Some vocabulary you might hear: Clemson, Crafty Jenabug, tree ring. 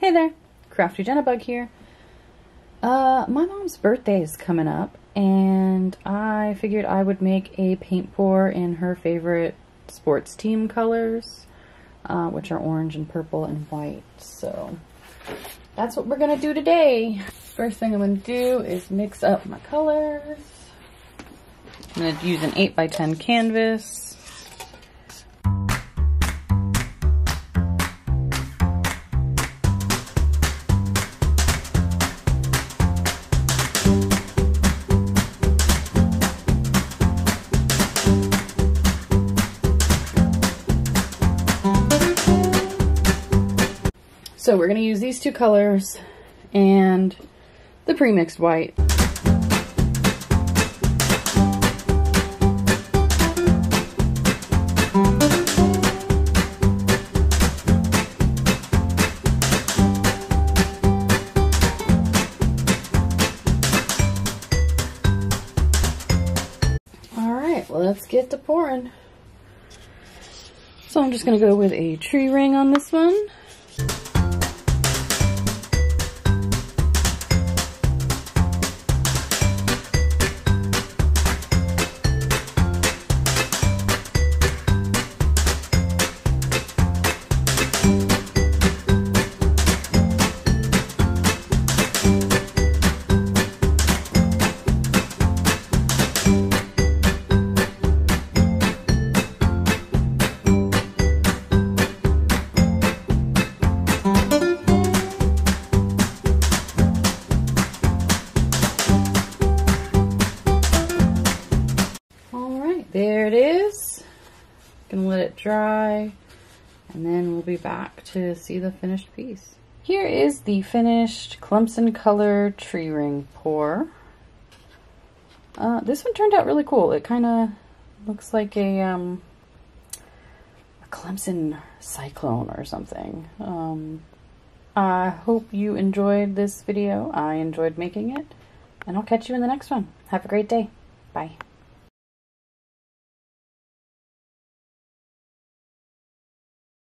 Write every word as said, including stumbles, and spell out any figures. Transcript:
Hey there, Crafty Jenabug here. Uh, my mom's birthday is coming up, and I figured I would make a paint pour in her favorite sports team colors, uh, which are orange and purple and white. So that's what we're gonna do today. First thing I'm gonna do is mix up my colors. I'm gonna use an eight by ten canvas. So we're gonna use these two colors and the pre-mixed white. All right, well, let's get to pouring. So I'm just gonna go with a tree ring on this one. There it is. Gonna let it dry, and then we'll be back to see the finished piece. Here is the finished Clemson color tree ring pour. Uh, this one turned out really cool. It kind of looks like a, um, a Clemson cyclone or something. Um, I hope you enjoyed this video. I enjoyed making it, and I'll catch you in the next one. Have a great day. Bye.